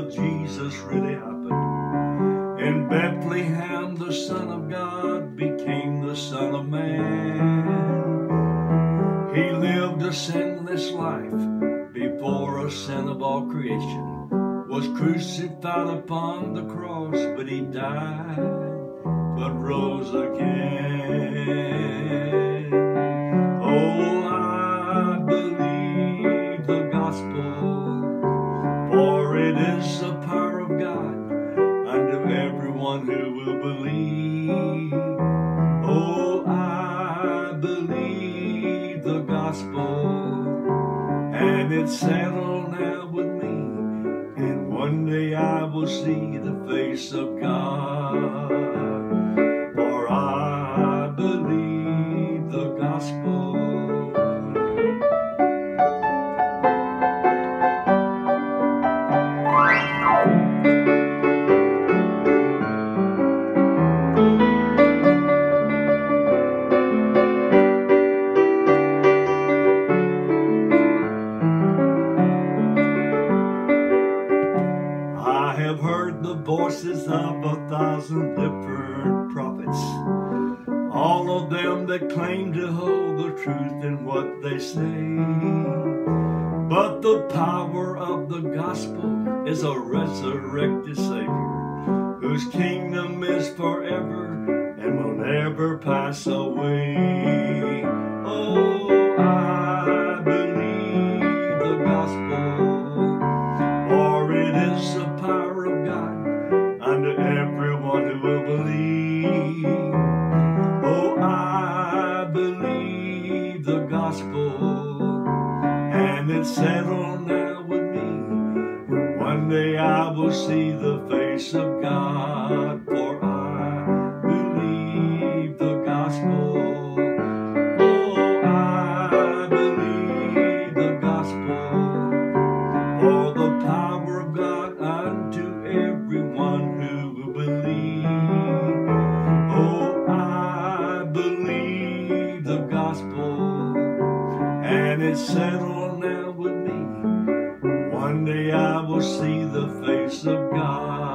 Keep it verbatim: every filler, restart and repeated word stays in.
of Jesus really happened. In Bethlehem, the Son of God became the Son of Man. He lived a sinless life before a sin of all creation, was crucified upon the cross, but he died, but rose again. Oh, I believe the gospel, for it is the power of God unto everyone who will believe. Oh, I believe the gospel, and it's settled now with me, and one day I will see the face of God. For I believe the gospel. I have heard the voices of a thousand different prophets, all of them that claim to hold the truth in what they say. But the power of the gospel is a resurrected Savior, whose kingdom is forever and will never pass away. Oh, I believe the gospel, for it is the power unto everyone who will believe. Oh, I believe the gospel, and it's settled now with me. One day I will see the face of God, for I believe the gospel. Oh, I believe the gospel, for the power of God unto everyone who will believe. Oh, I believe the gospel, and it's settled now with me. One day I will see the face of God.